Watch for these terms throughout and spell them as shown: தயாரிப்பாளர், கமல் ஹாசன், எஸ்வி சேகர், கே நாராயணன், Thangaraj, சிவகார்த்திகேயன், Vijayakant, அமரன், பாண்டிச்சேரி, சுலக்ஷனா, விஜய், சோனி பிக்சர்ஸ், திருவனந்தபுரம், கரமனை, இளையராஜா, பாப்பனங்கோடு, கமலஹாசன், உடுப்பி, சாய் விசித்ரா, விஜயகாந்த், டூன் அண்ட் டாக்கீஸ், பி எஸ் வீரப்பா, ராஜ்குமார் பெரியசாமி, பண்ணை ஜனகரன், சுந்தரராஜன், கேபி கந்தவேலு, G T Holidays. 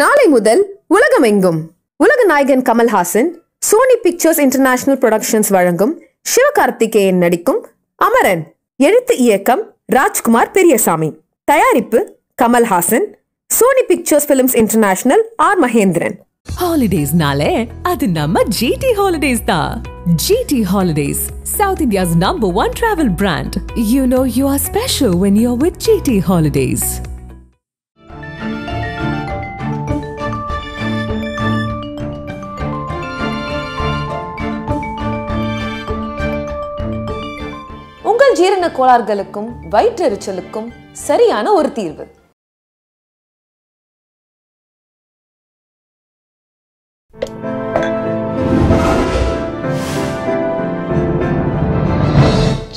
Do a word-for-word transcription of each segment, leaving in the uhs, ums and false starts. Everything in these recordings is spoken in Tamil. நாளை முதல் உலகமெங்கும் உலக நாயகன் கமல் ஹாசன் சோனி பிக்சர்ஸ் International Productions வழங்கும் சிவகார்த்திகேயன் நடிக்கும் அமரன். எழுத்து இயக்கம் ராஜ்குமார் பெரியசாமி. தயாரிப்பு கமல் ஹாசன். சோனி பிக்சர்ஸ் Films International, R Mahendran. ஹாலிடேஸ்னாலே அது நம்ம ஜிடி ஹாலிடேஸ் தான். G T Holidays, South India's number one travel brand. You know you are special when you're with G T Holidays. உங்கள் ஜீரண கோளாறுகளுக்கும் வயிற்றெரிச்சலுக்கும் சரியான ஒரு தீர்வு.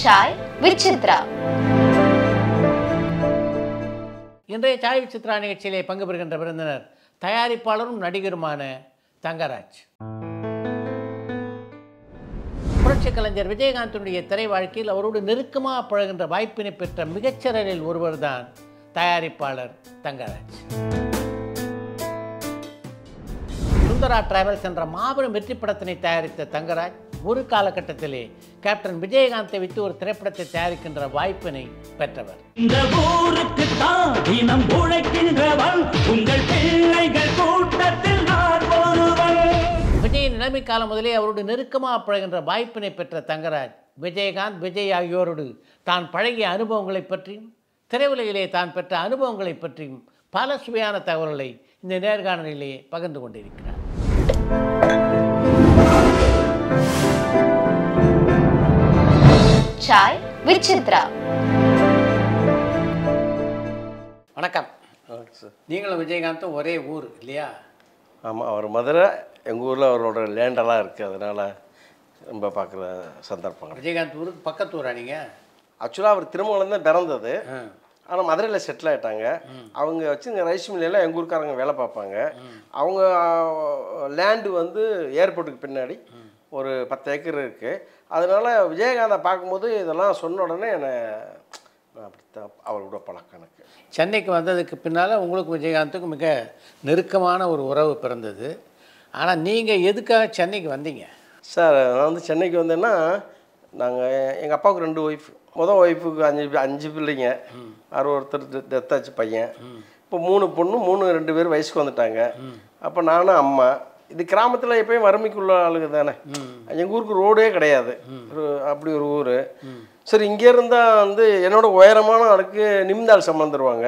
சாய் விசித்ரா. இன்றைய சாய் விசித்ரா நிகழ்ச்சியிலே பங்கு பெறுகின்ற விருந்தினர் தயாரிப்பாளரும் நடிகருமான தங்கராஜ். புரட்சி கலைஞர் விஜயகாந்தனுடைய திரை வாழ்க்கையில் அவரோடு நெருக்கமாக பழகின்ற வாய்ப்பினை பெற்ற மிகச்சிறரில் ஒருவர் தான் தயாரிப்பாளர் தங்கராஜ். சுந்தரா டிராவல்ஸ் என்ற மாபெரும் வெற்றி படத்தினை தயாரித்த தங்கராஜ் ஒரு காலகட்டத்திலே கேப்டன் விஜயகாந்தை விட்டு ஒரு திரைப்படத்தை தயாரிக்கின்ற வாய்ப்பினை பெற்றவர். விஜய் நிலைமை காலம் முதலே அவரோடு நெருக்கமாக பழகின்ற வாய்ப்பினை பெற்ற தங்கராஜ் விஜயகாந்த், விஜய் ஆகியோரோடு தான் பழகிய அனுபவங்களை பற்றியும் திரையுலகிலே தான் பெற்ற அனுபவங்களை பற்றியும் பல சுவையான தகவல்களை இந்த நேர்காணலிலே பகிர்ந்து கொண்டிருக்கிறார். சாய் விசித்ரா. வணக்கம். நீங்களும் விஜயகாந்தும் ஒரே ஊர் இல்லையா? ஆமாம், அவர் மதுரை, எங்கள் ஊரில் அவரோட லேண்டெல்லாம் இருக்குது, அதனால் ரொம்ப பார்க்குற சந்தர்ப்பங்கள். விஜயகாந்த் ஊருக்கு பக்கத்து ஊரா நீங்கள்? ஆக்சுவலாக அவர் திருமணம் தான் பிறந்தது, ஆனால் மதுரையில் செட்டில் ஆகிட்டாங்க. அவங்க வச்சு இங்கே ரைஸ் மில்லில் எங்கள் ஊருக்காரங்க வேலை பார்ப்பாங்க. அவங்க லேண்டு வந்து ஏர்போர்ட்டுக்கு பின்னாடி ஒரு பத்து ஏக்கர் இருக்குது. அதனால் விஜயகாந்தை பார்க்கும்போது இதெல்லாம் சொன்ன உடனே என்னை அப்படித்தான் அவரோட பழக்கம். எனக்கு சென்னைக்கு வந்ததுக்கு பின்னால் உங்களுக்கு விஜயகாந்துக்கும் மிக நெருக்கமான ஒரு உறவு பிறந்தது. ஆனால் நீங்கள் எதுக்காக சென்னைக்கு வந்தீங்க? சார், நான் வந்து சென்னைக்கு வந்தேன்னா, நாங்கள் எங்கள் அப்பாவுக்கு ரெண்டு ஒய்ஃப், மொதல் ஒய்ஃபுக்கு அஞ்சு அஞ்சு பிள்ளைங்க, யாரோ ஒருத்தர் டெத்தாச்சு பையன், இப்போ மூணு பொண்ணு, மூணு ரெண்டு பேர் வயசுக்கு வந்துட்டாங்க. அப்போ நானும் அம்மா. இது கிராமத்தில் எப்பயும் வறுமைக்குள்ள ஆளுங்க தானே, எங்கள் ஊருக்கு ரோடே கிடையாது, ஒரு அப்படி ஒரு ஊர். சரி, இங்கே இருந்தால் வந்து என்னோட உயரமான ஆளுக்கு நிமிந்தால் சம்மந்துருவாங்க,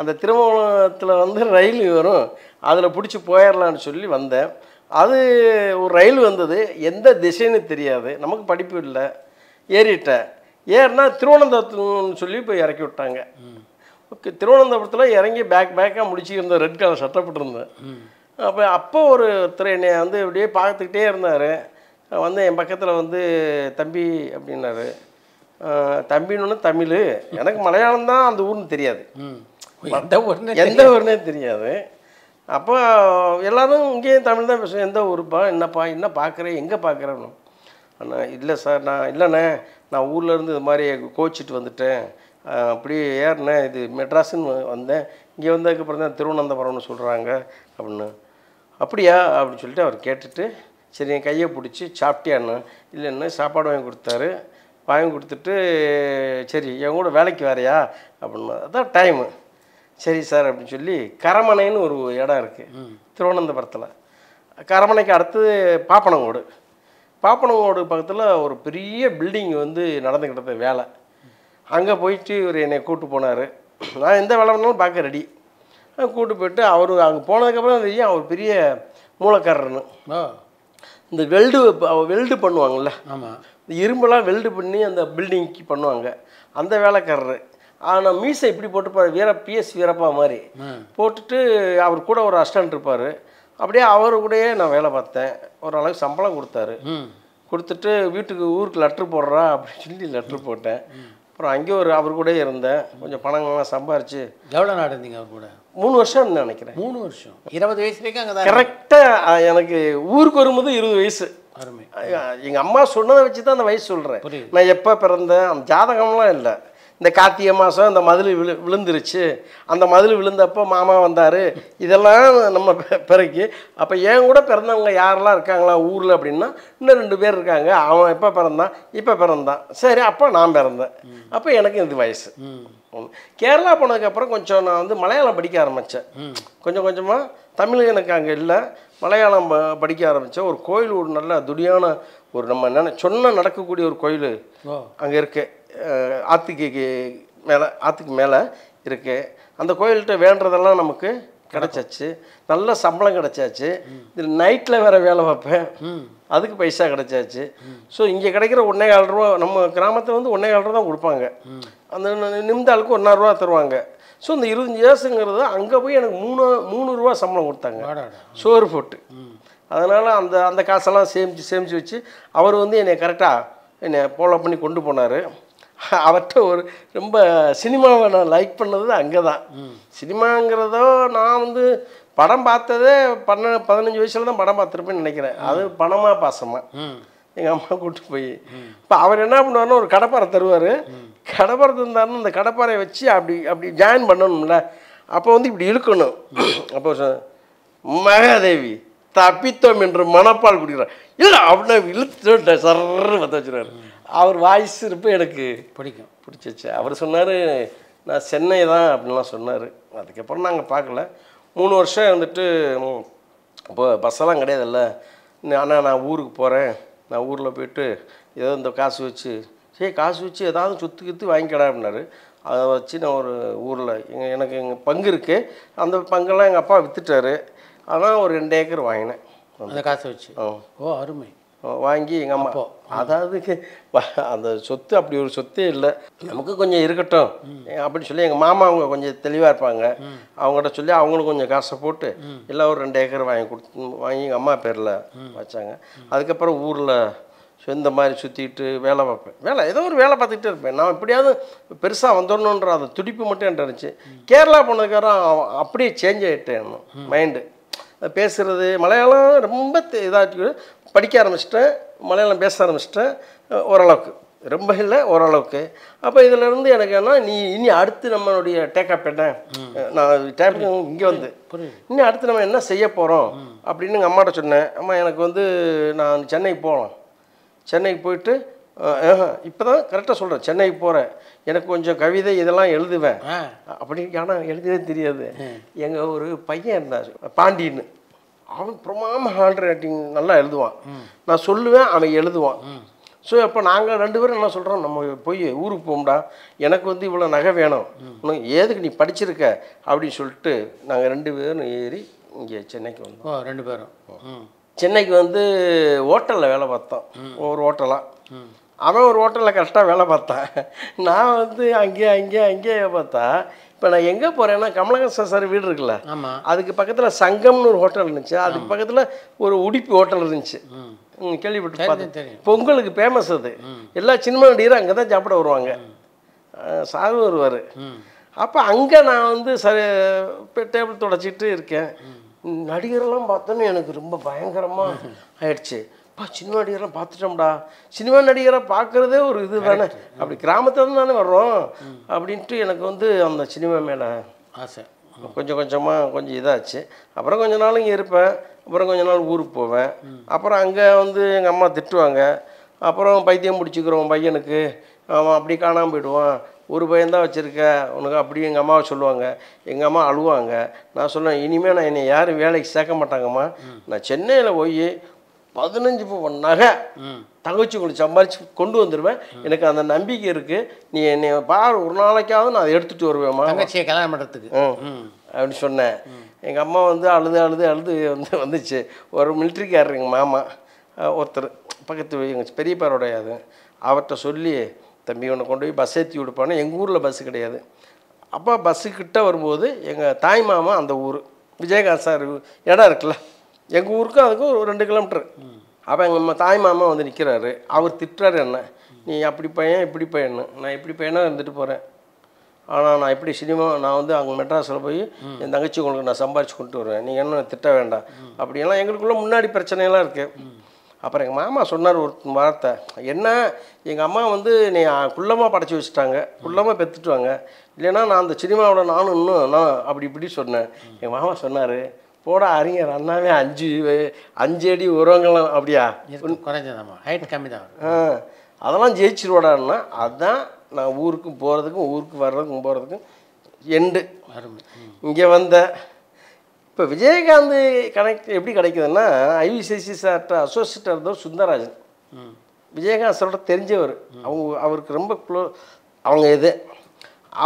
அந்த திருமங்கலத்தில் வந்து ரயில் வரும், அதில் பிடிச்சி போயிடலான்னு சொல்லி வந்தேன். அது ஒரு ரயில் வந்தது, எந்த திசைன்னு தெரியாது, நமக்கு படிப்பு இல்லை, ஏறிட்டேன். ஏறினா திருவனந்தபுரத்துன்னு சொல்லி போய் இறக்கி விட்டாங்க. ஓகே, திருவனந்தபுரத்தில் இறங்கி பேக் பேக்காக முடிச்சுருந்தேன், ரெட் கலர் சட்டப்பட்டுருந்தேன். அப்போ அப்போ ஒருத்தர் என்னை வந்து இப்படியே பார்த்துக்கிட்டே இருந்தார். வந்து என் பக்கத்தில் வந்து தம்பி அப்படின்னாரு. தம்பின்னு தமிழ், எனக்கு மலையாளம் தான் அந்த ஊர்னு தெரியாது, எந்த ஊர்னே தெரியாது. அப்போ எல்லோரும் இங்கேயும் தமிழ் தான் பேசுவோம். எந்த ஊருப்பா, என்னப்பா, என்ன பார்க்குறேன், எங்கே பார்க்குறேன்னு. ஆனால் இல்லை சார், நான் இல்லைண்ணே, நான் ஊர்லேருந்து இது மாதிரி கோச்சிட்டு வந்துட்டேன், அப்படி ஏறினேன், இது மெட்ராஸுன்னு வந்தேன், இங்கே வந்ததுக்கப்புறம் தான் திருவனந்தபுரம்னு சொல்கிறாங்க அப்படின்னு. அப்படியா அப்படின்னு சொல்லிட்டு அவர் கேட்டுட்டு, சரி என் கையை பிடிச்சி சாப்பிட்டியான்னு, இல்லைன்னு சாப்பாடு வாங்கி கொடுத்தாரு. வாங்கி கொடுத்துட்டு, சரி என் கூட வேலைக்கு வரையா அப்படின்னு. அதான் டைமு, சரி சார் அப்படின்னு சொல்லி. கரமனைன்னு ஒரு இடம் இருக்குது திருவனந்தபுரத்தில், கரமனைக்கு அடுத்தது பாப்பனங்கோடு. பாப்பனங்கோடு பக்கத்தில் ஒரு பெரிய பில்டிங் வந்து நடந்துக்கிட்டது வேலை. அங்கே போயிட்டு இவர் என்னை கூப்பிட்டு போனார். நான் எந்த வேலை பண்ணாலும் பார்க்க ரெடி. கூப்பிட்டு போயிட்டு அவர் அங்கே போனதுக்கப்புறம் தெரியும் அவர் பெரிய மூளைக்காரர்னு. இந்த வெல்டு வெல்டு பண்ணுவாங்கள்ல, ஆமாம், இந்த இரும்பெல்லாம் வெல்டு பண்ணி அந்த பில்டிங்க்கு பண்ணுவாங்க, அந்த வேலைக்காரர். ஆனால் மீசை இப்படி போட்டுப்பார், வீர பி எஸ் வீரப்பா மாதிரி போட்டுட்டு. அவர் கூட ஒரு அஸ்டண்ட் இருப்பார், அப்படியே அவர் கூடயே நான் வேலை பார்த்தேன். ஒரு அளவுக்கு சம்பளம் கொடுத்தாரு. கொடுத்துட்டு வீட்டுக்கு ஊருக்கு லெட்டர் போடுறா அப்படி சொல்லி லெட்டர் போட்டேன். அப்புறம் அங்கே ஒரு அவர் கூடயே இருந்தேன். கொஞ்சம் பணங்கள்லாம் சம்பாரிச்சு. எவ்வளோ நாள் இருந்தீங்க அவர் கூட? மூணு வருஷம் நினைக்கிறேன். மூணு வருஷம் இருபது வயசுலேயே அங்கே தான் கரெக்டாக எனக்கு ஊருக்கு வரும்போது இருபது வயசு. அருமை. எங்கள் அம்மா சொன்னதை வச்சு தான் அந்த வயசு சொல்கிறேன். நான் எப்போ பிறந்தேன் அந்த ஜாதகம்லாம் இல்லை. இந்த கார்த்திகை மாதம் இந்த மதுள் விழு விழுந்துருச்சு அந்த மதுள் விழுந்தப்போ மாமா வந்தார் இதெல்லாம் நம்ம பிறகு அப்போ என் கூட பிறந்தவங்க யாரெல்லாம் இருக்காங்களா ஊரில் அப்படின்னா இன்னும் ரெண்டு பேர் இருக்காங்க. அவன் எப்போ பிறந்தான் இப்போ பிறந்தான் சரி அப்போ நான் பிறந்தேன். அப்போ எனக்கு இந்த வயசு. கேரளா போனதுக்கப்புறம் கொஞ்சம் நான் வந்து மலையாளம் படிக்க ஆரம்பித்தேன். கொஞ்சம் கொஞ்சமாக தமிழ் எனக்கு அங்கே இல்லை மலையாளம் படிக்க ஆரம்பித்தேன். ஒரு கோயில் ஒரு நல்ல துடியான ஒரு நம்ம என்ன சொன்னால் நடக்கக்கூடிய ஒரு கோயில் அங்கே இருக்குது. ஆற்றுக்கு மேலே ஆற்றுக்கு மேலே இருக்குது. அந்த கோயில்கிட்ட வேண்டதெல்லாம் நமக்கு கிடச்சாச்சு. நல்ல சம்பளம் கிடச்சாச்சு. இதில் நைட்டில் வேறு வேலை வைப்பேன் அதுக்கு பைசா கிடச்சாச்சு. ஸோ இங்கே கிடைக்கிற ஒன்றே கால் ரூபா நம்ம கிராமத்தில் வந்து ஒன்றே கால் ரூபா தான் கொடுப்பாங்க. அந்த நிமிதாளுக்கு ஒன்றா ரூபா தருவாங்க. ஸோ இந்த இருபத்தஞ்சி வயசுங்கிறது அங்கே போய் எனக்கு மூணு மூணு ரூபா சம்பளம் கொடுத்தாங்க சோறு போட்டு. அதனால் அந்த அந்த காசெல்லாம் சேமித்து சேமித்து வச்சு அவர் வந்து என்னை கரெக்டாக என்னை ஃபாலோ பண்ணி கொண்டு போனார். அவர்கிட்ட ஒரு ரொம்ப சினிமாவை நான் லைக் பண்ணது அங்கே தான். சினிமாங்கிறதோ நான் வந்து படம் பார்த்ததே பன்ன பதினஞ்சு வயசில் தான் படம் பார்த்துருப்பேன்னு நினைக்கிறேன். அது பணமாக பாசமாக எங்கள் அம்மா கூப்பிட்டு போய் இப்போ அவர் என்ன பண்ணுவார்னா ஒரு கடப்பாறை தருவார். கடப்பாறை தந்தாருன்னு அந்த கடப்பாறையை வச்சு அப்படி அப்படி ஜாயின் பண்ணணும்ல. அப்போ வந்து இப்படி இழுக்கணும். அப்போ மகாதேவி தப்பித்தோம் என்று மனப்பால் குடிக்கிறார் இல்லை அப்படின்னா இழுத்து சர்ன்னு பற்ற வச்சுருவார். அவர் வாய்ஸ் இருப்ப எனக்கு பிடிக்கும் பிடிச்சிச்சு. அவர் சொன்னார் நான் சென்னை தான் அப்படின்லாம் சொன்னார். அதுக்கப்புறம் நாங்கள் பார்க்கல. மூணு வருஷம் இருந்துட்டு இப்போ பஸ்ஸெல்லாம் கிடையாதுல்ல. ஆனால் நான் ஊருக்கு போகிறேன் நான் ஊரில் போயிட்டு ஏதோ இந்த காசு வச்சு சரி காசு வச்சு ஏதாவது சுற்றி கித்து வாங்கிக்கடா அப்படின்னாரு. அதை வச்சு நான் ஒரு ஊரில் எங்கள் எனக்கு எங்கள் பங்கு இருக்குது. அந்த பங்கெல்லாம் எங்கள் அப்பா விற்றுட்டாரு. ஆனால் ஒரு ரெண்டு ஏக்கர் வாங்கினேன் அந்த காசு வச்சு. ஓ அருமை. வாங்கி எங்கள் அம்மா அதாவது அந்த சொத்து அப்படி ஒரு சொத்தே இல்லை நமக்கு கொஞ்சம் இருக்கட்டும் அப்படின்னு சொல்லி எங்கள் மாமா அவங்க கொஞ்சம் தெளிவாக இருப்பாங்க. அவங்ககிட்ட சொல்லி அவங்களும் கொஞ்சம் காசை போட்டு எல்லாம் ஒரு ரெண்டு ஏக்கர் வாங்கி கொடுத்து வாங்கி எங்கள் அம்மா பேரில் வச்சாங்க. அதுக்கப்புறம் ஊரில் இந்த மாதிரி சுற்றிட்டு வேலை பார்ப்பேன். வேலை ஏதோ ஒரு வேலை பார்த்துக்கிட்டே இருப்பேன். நான் எப்படியாவது பெருசாக வந்துடணுன்ற அந்த துடிப்பு மட்டும் என்கிட்ட இருந்துச்சு. கேரளா போனதுக்கப்புறம் அப்படியே சேஞ்ச் ஆகிட்டேன். இன்னும் மைண்டு பேசுகிறது மலையாளம் ரொம்ப இதாக படிக்க ஆரம்பிச்சிட்டேன். மலையாளம் பேச ஆரம்பிச்சிட்டேன் ஓரளவுக்கு ரொம்ப இல்லை ஓரளவுக்கு. அப்போ இதிலேருந்து எனக்கு என்ன நீ இனி அடுத்து நம்மளுடைய டேக்கப் என்ன நான் டேப் இங்கே வந்து இன்னும் அடுத்து நம்ம என்ன செய்ய போகிறோம் அப்படின்னு எங்கள் அம்மாட்ட சொன்னேன். அம்மா எனக்கு வந்து நான் சென்னைக்கு போகலாம். சென்னைக்கு போயிட்டு இப்போ தான் கரெக்டாக சொல்கிறேன் சென்னைக்கு போகிறேன். எனக்கு கொஞ்சம் கவிதை இதெல்லாம் எழுதுவேன் அப்படின்னு. ஆனால் எழுதவே தெரியாது. எங்கள் ஒரு பையன் இருந்தார் பாண்டின்னு. அவன் பிரமாம ஹேண்ட் ரைட்டிங் நல்லா எழுதுவான். நான் சொல்லுவேன் அவன் எழுதுவான். ஸோ அப்போ நாங்கள் ரெண்டு பேரும் என்ன சொல்கிறோம் நம்ம போய் ஊருக்கு போகும்டா எனக்கு வந்து இவ்வளோ நகை வேணும் உனக்கு ஏதுக்கு நீ படிச்சிருக்க அப்படின்னு சொல்லிட்டு நாங்கள் ரெண்டு பேரும் ஏறி இங்கே சென்னைக்கு வந்தோம். ரெண்டு பேரும் சென்னைக்கு வந்து ஹோட்டலில் வேலை பார்த்தோம். ஒரு ஹோட்டலாக அவன் ஒரு ஹோட்டலில் கரெக்டாக வேலை பார்த்தேன். நான் வந்து அங்கே அங்கே அங்கேயே பார்த்தா இப்போ நான் எங்கே போகிறேன்னா கமலஹாசன் சார் வீடு இருக்குல்ல அதுக்கு பக்கத்தில் சங்கம்னு ஒரு ஹோட்டல் இருந்துச்சு. அதுக்கு பக்கத்தில் ஒரு உடுப்பி ஹோட்டல் இருந்துச்சு. கேள்விப்பட்டு பார்த்தேன். பொங்கலுக்கு ஃபேமஸ் அது. எல்லா சினிமா நடிகரும் அங்கே தான் சாப்பிட வருவாங்க. சாரு வருவார். அப்போ அங்கே நான் வந்து சரி டேபிள் துடைச்சிட்டு இருக்கேன். நடிகரெல்லாம் பார்த்தோன்னு எனக்கு ரொம்ப பயங்கரமாக ஆயிடுச்சு. அப்பா சினிமா நடிகரெலாம் பார்த்துட்டோம்டா. சினிமா நடிகரை பார்க்குறதே ஒரு இது தானே அப்படி கிராமத்துலேருந்து தானே வர்றோம் அப்படின்ட்டு எனக்கு வந்து அந்த சினிமா மேலே ஆசை கொஞ்சம் கொஞ்சமாக கொஞ்சம் இதாச்சு. அப்புறம் கொஞ்ச நாள் இங்கே இருப்பேன். அப்புறம் கொஞ்ச நாள் ஊருக்கு போவேன். அப்புறம் அங்கே வந்து எங்கள் அம்மா திட்டுவாங்க. அப்புறம் பைத்தியம் பிடிச்சிக்கிறோம் பையனுக்கு அவன் அப்படி காணாமல் போயிடுவான் ஒரு பையன்தான் வச்சுருக்க உனக்கு அப்படி எங்கள் அம்மாவை சொல்லுவாங்க. எங்கள் அம்மா அழுவாங்க. நான் சொல்லுவேன் இனிமேல் நான் என்னை யாரும் வேலைக்கு சேர்க்க மாட்டாங்கம்மா. நான் சென்னையில் போய் பதினஞ்சு பவுன் நகை தங்கச்சி கொண்டு சம்பாரித்து கொண்டு வந்துடுவேன். எனக்கு அந்த நம்பிக்கை இருக்குது. நீ என்னை பார் ஒரு நாளைக்காவது நான் அதை எடுத்துகிட்டு வருவேம்மா தங்கச்சியை கல்யாணம் பண்ணுறதுக்கு அப்படின்னு சொன்னேன். எங்கள் அம்மா வந்து அழுது அழுது அழுது வந்து வந்துச்சு. ஒரு மிலிட்ரிக்காரர் எங்கள் மாமா ஒருத்தர் பக்கத்து எங்கள் பெரியப்பாரோடைய அது அவர்கிட்ட சொல்லி தம்பி உன்னை கொண்டு போய் பஸ் ஏற்றி விடுப்பானே. எங்கள் ஊரில் பஸ்ஸு கிடையாது. அப்போ பஸ்ஸு கிட்டே வரும்போது எங்கள் தாய் மாமா அந்த ஊர் விஜயகாந்த் சார் இடம் இருக்குல்ல எங்கள் ஊருக்கு அதுக்கு ஒரு ரெண்டு கிலோமீட்டர் அப்போ எங்கள் தாய் மாமா வந்து நிற்கிறாரு அவர் திட்டுறாரு என்ன நீ அப்படி பையன் இப்படி பையன்னு நான் இப்படி பையனாக இருந்துட்டு போகிறேன் ஆனால் நான் இப்படி சினிமா நான் வந்து அங்கே மெட்ராஸில் போய் என் தங்கச்சி உங்களுக்கு நான் சம்பாரித்து கொண்டு வருவேன் நீங்கள் என்ன திட்ட வேண்டாம் அப்படியெல்லாம் எங்களுக்குள்ளே முன்னாடி பிரச்சனையெல்லாம் இருக்குது அப்புறம் எங்கள் மாமா சொன்னார் ஒரு வார்த்தை என்ன எங்கள் அம்மா வந்து நீ குள்ளமாக படைச்சி வச்சுட்டாங்க குள்ளமாக பெற்றுட்டுவாங்க இல்லைன்னா நான் அந்த சினிமாவோட நானும் இன்னும் நான் அப்படி இப்படி சொன்னேன் எங்கள் மாமா சொன்னார் போட அறிஞர் அண்ணாவே அஞ்சு அஞ்சு அடி உரங்களும் அப்படியா குறைஞ்சதாம்மா ஹைட் கம்மி தான் ஆ அதெல்லாம் ஜெயிச்சிருவோடான்னா அதுதான் நான் ஊருக்கும் போகிறதுக்கும் ஊருக்கு வர்றதுக்கும் போகிறதுக்கும் எண்டு இங்கே வந்த இப்போ விஜயகாந்த் கனெக்ட் எப்படி கிடைக்குதுன்னா ஐவிசிசி சார்ட்ட அசோசியேட்டாக இருந்தவர் சுந்தரராஜன் விஜயகாந்த் சார்ட்ட தெரிஞ்சவர் அவங்க அவருக்கு ரொம்ப க்ளோ அவங்க இது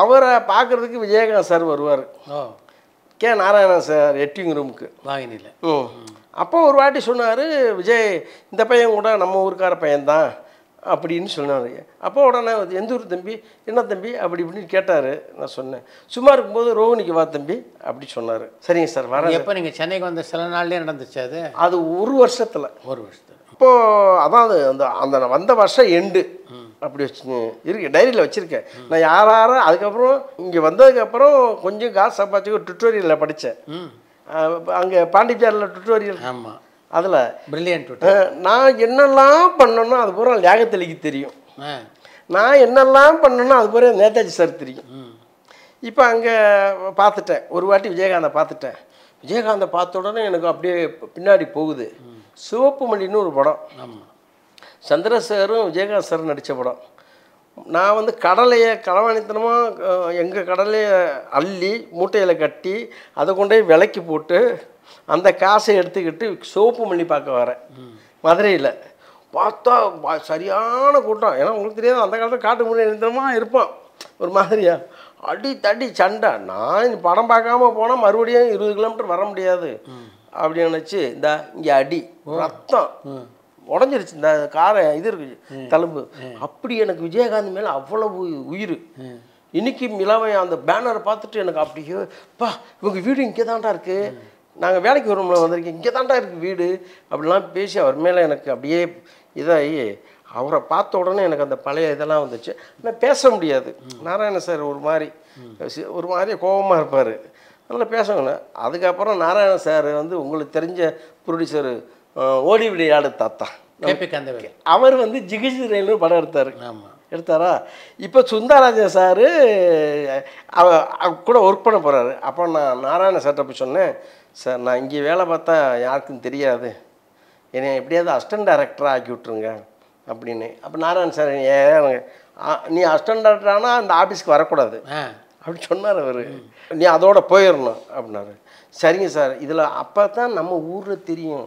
அவரை பார்க்குறதுக்கு விஜயகாந்த் சார் வருவார் கே நாராயணன் சார் எட்டிங் ரூமுக்கு வாங்கினில ஓ அப்போ ஒரு வாட்டி சொன்னார் விஜய் இந்த பையன் கூட நம்ம ஊருக்கார பையன்தான் அப்படின்னு சொன்னார் அப்போ உடனே எந்த ஊர் தம்பி என்ன தம்பி அப்படி இப்படின்னு கேட்டார் நான் சொன்னேன் சும்மா இருக்கும்போது ரோஹினிக்கு வா தம்பி அப்படி சொன்னார் சரிங்க சார் வர எப்போ நீங்கள் சென்னைக்கு வந்த சில நாள்லேயே நடந்துச்சு அது அது ஒரு வருஷத்தில் ஒரு வருஷத்தில் இப்போது அதான் அந்த அந்த வந்த வருஷம் எண்டு அப்படி வச்சுங்க இருக்கு டைரியில் வச்சுருக்கேன் நான் யார் யாரோ அதுக்கப்புறம் இங்கே வந்ததுக்கப்புறம் கொஞ்சம் காசு சம்பாதிச்சு டுட்டோரியலில் படித்தேன் அங்கே பாண்டிச்சேரியில் டுட்டோரியல் ஆமாம் அதில் பிரில்லியன்ட் நான் என்னெல்லாம் பண்ணோன்னா அது பூரா லேகத்தலிக்கு தெரியும் நான் என்னெல்லாம் பண்ணோன்னா அது பூரா நேதாஜி சார் தெரியும் இப்போ அங்கே பார்த்துட்டேன் ஒரு வாட்டி விஜயகாந்தை பார்த்துட்டேன் விஜயகாந்தை பார்த்த உடனே எனக்கு அப்படியே பின்னாடி போகுது சிவப்பு மல்லின்னு ஒரு படம் ஆமாம் சந்திரசேகரும் விஜயகாந்த் சார் நடித்த படம் நான் வந்து கடலையை களவாணித்தனமாக எங்கள் கடலையை அள்ளி மூட்டையில் கட்டி அதை கொண்டே விலைக்கு போட்டு அந்த காசை எடுத்துக்கிட்டு சோப்பு மல்லி பார்க்க வரேன் மதுரையில் பார்த்தா சரியான கூட்டம் ஏன்னா உங்களுக்கு தெரியாது அந்த காலத்தில் காட்டு முன்னே நிரந்தரமாக இருப்பான் ஒரு மாதிரியா அடி தடி சண்டை நான் படம் பார்க்காம போனால் மறுபடியும் இருபது கிலோமீட்டர் வர முடியாது அப்படின்னு நினச்சி இந்த இங்கே அடி ரத்தம் உடஞ்சிருச்சு இந்த காரை இது இருக்கு தழும்பு அப்படி எனக்கு விஜயகாந்த் மேலே அவ்வளவு உயிர் இன்னைக்கு மிலாவை அந்த பேனரை பார்த்துட்டு எனக்கு அப்படியே பா இவங்க வீடு இங்கே தான்டா இருக்குது நாங்கள் வேலைக்கு வருவோம்ல வந்திருக்கேன் இங்கே தான்டா இருக்குது வீடு அப்படிலாம் பேசி அவர் மேலே எனக்கு அப்படியே இதாகி அவரை பார்த்த உடனே எனக்கு அந்த பழைய இதெல்லாம் வந்துச்சு ஆனால் பேச முடியாது நாராயண சார் ஒரு மாதிரி ஒரு மாதிரி கோபமாக இருப்பார் அதெல்லாம் பேசணும்னா அதுக்கப்புறம் நாராயண சார் வந்து உங்களுக்கு தெரிஞ்ச ப்ரொடியூசரு ஓடி விளையாடு தாத்தா அவர் வந்து ஜிகிஜி ரயில்னு படம் எடுத்தார் எடுத்தாரா இப்போ சுந்தரராஜன் சார் கூட ஒர்க் பண்ண போகிறாரு அப்போ நான் நாராயண சார்ட்ட போய் சொன்னேன் சார் நான் இங்கே வேலை பார்த்தா யாருக்கும் தெரியாது என்னை எப்படியாவது அசிஸ்டன்ட் டைரக்டராக ஆக்கி விட்ருங்க அப்படின்னு அப்போ நாராயண சார் ஏன் நீ அசிஸ்டன்ட் டைரக்டரானா அந்த ஆஃபீஸ்க்கு வரக்கூடாது அப்படி சொன்னார் அவர் நீ அதோட போயிடணும் அப்படின்னாரு சரிங்க சார் இதில் அப்போ தான் நம்ம ஊரில் தெரியும்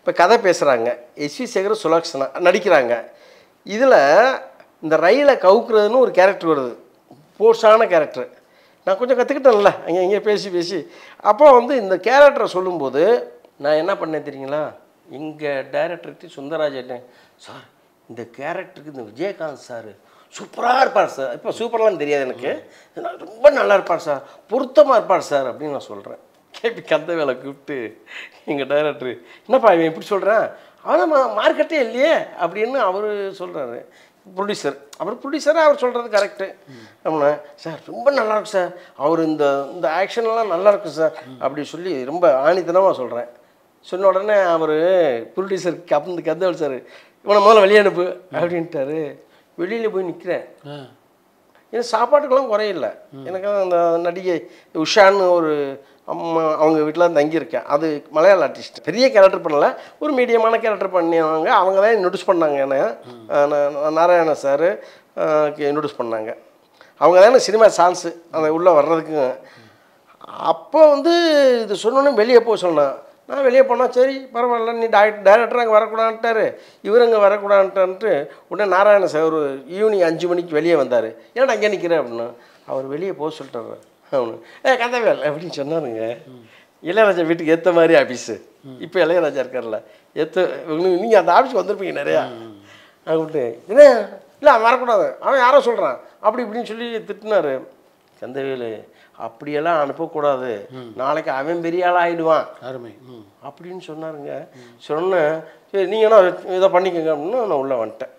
இப்போ கதை பேசுகிறாங்க எஸ்வி சேகர் சுலக்ஷனா நடிக்கிறாங்க இதில் இந்த ரயிலை கவுக்குறதுன்னு ஒரு கேரக்டர் வருது போர்ஸான கேரக்டர் நான் கொஞ்சம் கற்றுக்கிட்டேன்ல அங்கே இங்கே பேசி பேசி அப்போ வந்து இந்த கேரக்டரை சொல்லும்போது நான் என்ன பண்ணேன் தெரியுங்களா எங்கள் டைரக்டருக்கு சுந்தரராஜன் சார் இந்த கேரக்டருக்கு இந்த விஜயகாந்த் சார் சூப்பராக இருப்பார் சார் இப்போ சூப்பரெலாம் தெரியாது எனக்கு ரொம்ப நல்லா இருப்பார் சார் பொருத்தமாக இருப்பார் சார் அப்படின்னு நான் சொல்கிறேன் கேபி கந்தவேலை கூப்பிட்டு எங்கள் டைரக்டரு என்னப்பா இவன் இப்படி சொல்கிறேன் ஆனால் மா மார்க்கெட்டே இல்லையே அப்படின்னு அவர் சொல்கிறாரு ப்ரொடியூசர் அவர் ப்ரொடியூசராக அவர் சொல்கிறது கரெக்டு அப்படின்னா சார் ரொம்ப நல்லாயிருக்கும் சார் அவர் இந்த இந்த ஆக்ஷன்லாம் நல்லாயிருக்கும் சார் அப்படி சொல்லி ரொம்ப ஆணித்தனமாக சொல்கிறேன் சொன்ன உடனே அவர் ப்ரொடியூசர் கப்பந்து கந்தவேல் சார் இவனை முதல்ல வெளியே அனுப்பு அப்படின்ட்டாரு வெளியில் போய் நிற்கிறேன் ஏன்னா சாப்பாட்டுக்கெல்லாம் குறையில்லை எனக்கு அந்த நடிகை உஷான்னு ஒரு அம்மா அவங்க வீட்டில் தங்கியிருக்கேன் அது மலையாள ஆர்டிஸ்ட் பெரிய கேரக்டர் பண்ணலை ஒரு மீடியமான கேரக்டர் பண்ணிவாங்க அவங்க தான் நோட்டீஸ் பண்ணாங்க என்ன நாராயண சார் நோட்டீஸ் பண்ணாங்க அவங்க தான் சினிமா சான்ஸு அந்த உள்ளே வர்றதுக்கு அப்போ வந்து இது சொன்னோன்னே வெளியே போய் சொன்னேன் நான் வெளியே போனா சரி பரவாயில்ல நீ டைரக்டரா அங்க வர கூடான்ட்டாரு இவரங்க வர கூடான்ட்டான்ட்டு உடனே நாராயண சார் ஒரு ஈவினிங் அஞ்சு மணிக்கு வெளியே வந்தாரு ஏன்னா அங்க நிக்கிறேன் அப்படினா அவர் வெளியே போக சொல்லிட்டாரு அவனு ஏ கந்தவேல் அப்படி சொன்னாருங்க இளையராஜா வீட்டுக்கு ஏத்த மாதிரி ஆபீஸ் இப்போ இளையராஜா இருக்கார்ல ஏத்து நீங்க அந்த ஆபீஸ்க்கு வந்திருப்பீங்க நிறைய அப்படிட்டு இல்ல இல்ல வர கூடாது அவன் யாரோ சொல்றான் அப்படி இப்படின்னு சொல்லி திட்டினாரு கந்தவேல் அப்படியெல்லாம் அனுப்ப கூடாது நாளைக்கு அவன் பெரிய ஆளா ஆயிடுவான் அருமை அப்படினு சொன்னாருங்க சொன்ன சரி நீங்கனா இத பண்ணிக்கங்க அப்படினு நான் உள்ள வந்துட்டேன்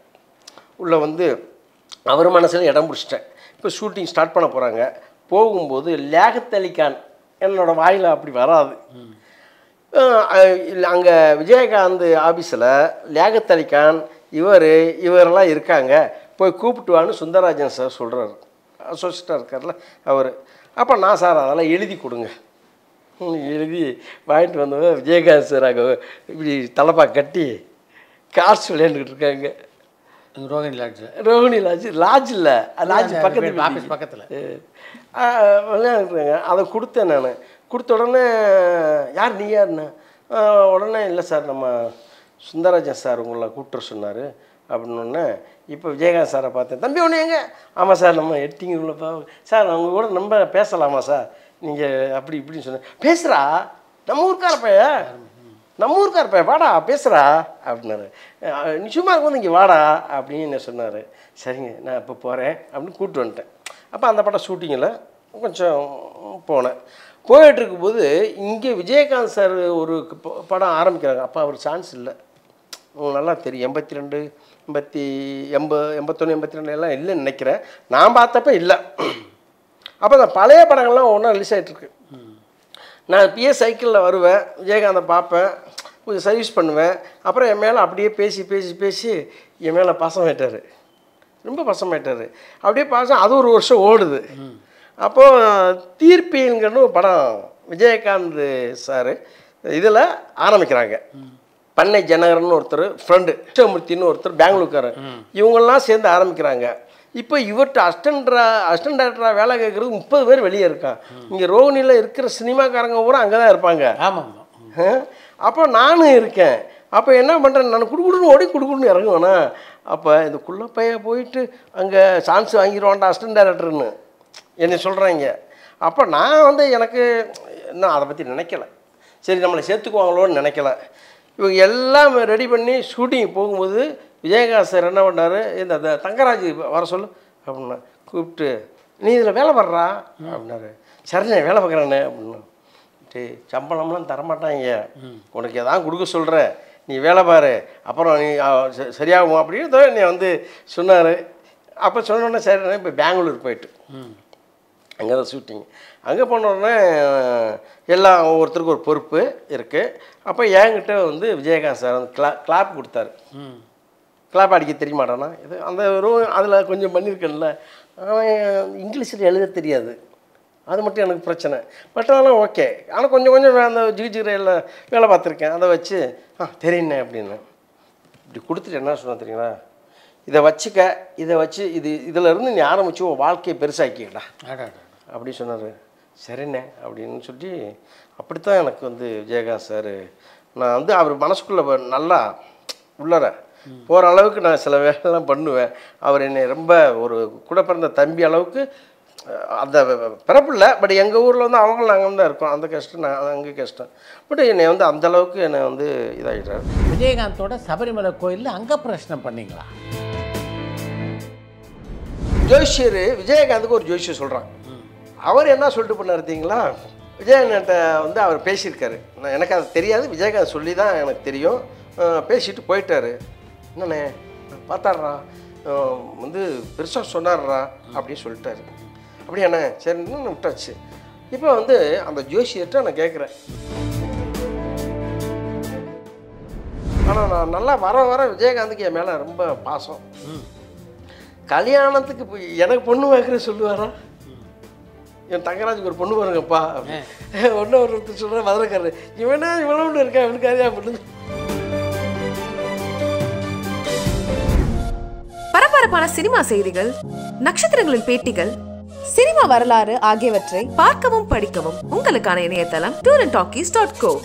உள்ள வந்து அவர் மனசுல இடம் புடிச்சிட்டேன் இப்போ ஷூட்டிங் ஸ்டார்ட் பண்ண போறாங்க போகும்போது லாகத்தலிகான் என்னோட வாயில அப்படி வராது அங்க விஜயகாந்த் ஆபீஸ்ல லாகத்தலிகான் இவர் இவரெல்லாம் இருக்காங்க போய் கூப்பிட்டு வான்னு சுந்தரராஜன் சார் சொல்றாரு அசோசியேட்டா இருக்கார்ல அவர் அப்ப நான் சார் அதெல்லாம் எழுதி கொடுங்க எழுதி வாங்கிட்டு வந்தவங்க விஜயகாந்த் சார் அங்கே இப்படி தலைப்பா கட்டி கார்ஸ் விளையாண்டுக்கிட்டு இருக்காங்க Rohini lodge Rohini lodge lodge இல்லை லாட்ஜ் பக்கத்தில் ஆஃபீஸ் பக்கத்தில் விளையாண்டுருக்காங்க அதை கொடுத்தேன் நான் கொடுத்த உடனே யார் நீ யாருண்ணா உடனே இல்லை சார் நம்ம சுந்தரராஜன் சார் உங்களை கூப்பிட்டு சொன்னார் அப்படின்னோடனே இப்போ விஜயகாந்த் சாரை பார்த்தேன் தம்பி ஒன்று எங்க ஆமாம் சார் நம்ம எட்டிங்குள்ளப்பா சார் அவங்க கூட நம்ம பேசலாமா சார் நீங்கள் அப்படி இப்படின்னு சொன்னேன் பேசுகிறா நம்ம ஊருக்கா இருப்பைய நம்ம ஊருக்கா இருப்பைய வாடா பேசுகிறா அப்படின்னாரு நிச்சயமாக இருக்கும் இங்கே வாடா அப்படின்னு என்ன சொன்னார் சரிங்க நான் இப்போ போகிறேன் அப்படின்னு கூப்பிட்டு வந்துட்டேன் அப்போ அந்த படம் ஷூட்டிங்கில் கொஞ்சம் போனேன் போயிட்டு இருக்கும்போது இங்கே விஜயகாந்த் சார் ஒரு படம் ஆரம்பிக்கிறாங்க அப்போ அவர் சான்ஸ் இல்லை உங்களுக்கு நல்லா தெரியும் எண்பத்தி ரெண்டு எண்பத்தி எண்பது எண்பத்தொன்று எண்பத்தி ரெண்டு எல்லாம் இல்லைன்னு நினைக்கிறேன் நான் பார்த்தப்ப இல்லை அப்போ அந்த பழைய படங்கள்லாம் ஒன்றா ரிலீஸ் ஆகிட்டுருக்கு நான் பிஏ சைக்கிளில் வருவேன் விஜயகாந்தை பார்ப்பேன் கொஞ்சம் சர்வீஸ் பண்ணுவேன் அப்புறம் என் மேலே அப்படியே பேசி பேசி பேசி என் மேலே பாசமாயிட்டார் ரொம்ப பாசமாயிட்டார் அப்படியே பாசம் அது ஒரு வருஷம் ஓடுது அப்போது தீர்ப்பிங்கன்னு ஒரு படம் விஜயகாந்த் சார் இதில் ஆரம்பிக்கிறாங்க பண்ணை ஜனகரன் ஒருத்தர் ஃப்ரெண்டு கிருஷ்ணமூர்த்தின்னு ஒருத்தர் பெங்களூர்காரர் இவங்கெல்லாம் சேர்ந்து ஆரம்பிக்கிறாங்க இப்போ இவர்கிட்ட அஸ்டன்ட்ரா அஸ்டன்ட் டைரக்டராக வேலை கேட்குறது முப்பது பேர் வெளியே இருக்கான் இங்கே ரோஹிணியில் இருக்கிற சினிமாக்காரங்க பூரா அங்கே தான் இருப்பாங்க ஆமாம் அப்போ நானும் இருக்கேன் அப்போ என்ன பண்ணுறேன் நான் குடுக்குடுன்னு ஓடி குடுக்குடுன்னு இறங்குவேண்ணா அப்போ இந்த குள்ள பையன் போயிட்டு அங்கே சான்ஸ் வாங்கிடுவான்டா அஸ்டன்ட் டைரக்டர்னு என்ன சொல்கிறாங்க அப்போ நான் வந்து எனக்கு நான் அதை பற்றி நினைக்கல சரி நம்மளை சேர்த்துக்குவாங்களோன்னு நினைக்கல இவங்க எல்லாம் ரெடி பண்ணி ஷூட்டிங் போகும்போது விஜயகாந்த் சார் என்ன பண்ணார் இந்த தங்கராஜ் வர சொல்லு அப்படின்னா கூப்பிட்டு நீ இதில் வேலை பண்ணுறா அப்படின்னாரு சரிண்ணே வேலை பார்க்குறேண்ணே அப்படின்னா டே சம்பளம்லாம் தரமாட்டாங்க உனக்கு எதாவது கொடுக்க சொல்கிற நீ வேலை பாரு அப்புறம் நீ சரியாகும் அப்படின்னு நீ வந்து சொன்னார் அப்போ சொன்னோடனே சரிண்ணே இப்போ பெங்களூர் போயிட்டு அங்கே தான் ஷூட்டிங் அங்கே போனோடனே எல்லாம் ஒவ்வொருத்தருக்கும் ஒரு பொறுப்பு இருக்குது அப்போ என்கிட்ட வந்து விஜயகாந்த் சார் வந்து கிளா கிளாப் கொடுத்தாரு கிளாப் அடிக்க தெரிய மாட்டானா இது அந்த ரோ அதில் கொஞ்சம் பண்ணியிருக்கேன்ல அவன் இங்கிலீஷில் எழுத தெரியாது அது மட்டும் எனக்கு பிரச்சனை பட் ஆனால் ஓகே ஆனால் கொஞ்சம் கொஞ்சம் அந்த ஜிஜிரையில் வேலை பார்த்துருக்கேன் அதை வச்சு ஆ தெரியுண்ணே அப்படின்னு இப்படி கொடுத்துட்டு என்ன சொன்னால் தெரியுங்களா இதை வச்சுக்க இதை வச்சு இது இதிலருந்து நீ ஆரம்பிச்சு உன் வாழ்க்கையை பெருசாக்கிக்கடா அப்படி சொன்னார் சரிண்ணே அப்படின்னு சொல்லி அப்படித்தான் எனக்கு வந்து விஜயகாந்த் சார் நான் வந்து அவர் மனசுக்குள்ளே நல்லா உள்ளற போகிற அளவுக்கு நான் சில வேலைலாம் பண்ணுவேன் அவர் என்னை ரொம்ப ஒரு கூட பிறந்த தம்பி அளவுக்கு அந்த பிறப்பில்லை பட் எங்கள் ஊரில் வந்து அவங்களும் நாங்கள் தான் இருக்கோம் அந்த கஷ்டம் நான் அங்கே கஷ்டம் பட் என்னை வந்து அந்தளவுக்கு என்னை வந்து இதாகிட்டார் விஜயகாந்தோட சபரிமலை கோயிலில் அங்கே பிரச்சனை பண்ணிங்களா ஜோஷியர் விஜயகாந்துக்கு ஒரு ஜோஷியர் சொல்கிறாங்க அவர் என்ன சொல்லிட்டு பண்ணார் பார்த்தீங்களா விஜயகாந்த் வந்து அவர் பேசியிருக்காரு நான் எனக்கு அது தெரியாது விஜயகாந்த் சொல்லி தான் எனக்கு தெரியும் பேசிட்டு போயிட்டார் என்னண்ணே பார்த்தாடுறா வந்து பெருசாக சொன்னார்றா அப்படின்னு சொல்லிட்டாரு அப்படியாண்ணே சரின்னு விட்டாச்சு இப்போ வந்து அந்த ஜோஷியர்கிட்ட நான் கேட்குறேன் ஆனால் நான் நல்லா வர வர விஜயகாந்துக்கு என் மேலே ரொம்ப பாசம் கல்யாணத்துக்கு எனக்கு பொண்ணு வைக்கிற சொல்லுவாரா என் தங்கராஜுக்கு ஒரு பொண்ணு பாருங்கப்பா அப்படின்னு ஒன்று ஒருத்தர் சொல்கிற மதுரைக்காரரு இவனே இவ்வளோ ஒன்று இருக்கா இவனுக்கு அறியா அப்படின்னு பரபரப்பான சினிமா செய்திகள் நட்சத்திரங்களின் பேட்டிகள் சினிமா வரலாறு ஆகியவற்றை பார்க்கவும் படிக்கவும் உங்களுக்கான இணையதளம் டூன் அண்ட் டாக்கீஸ் dot com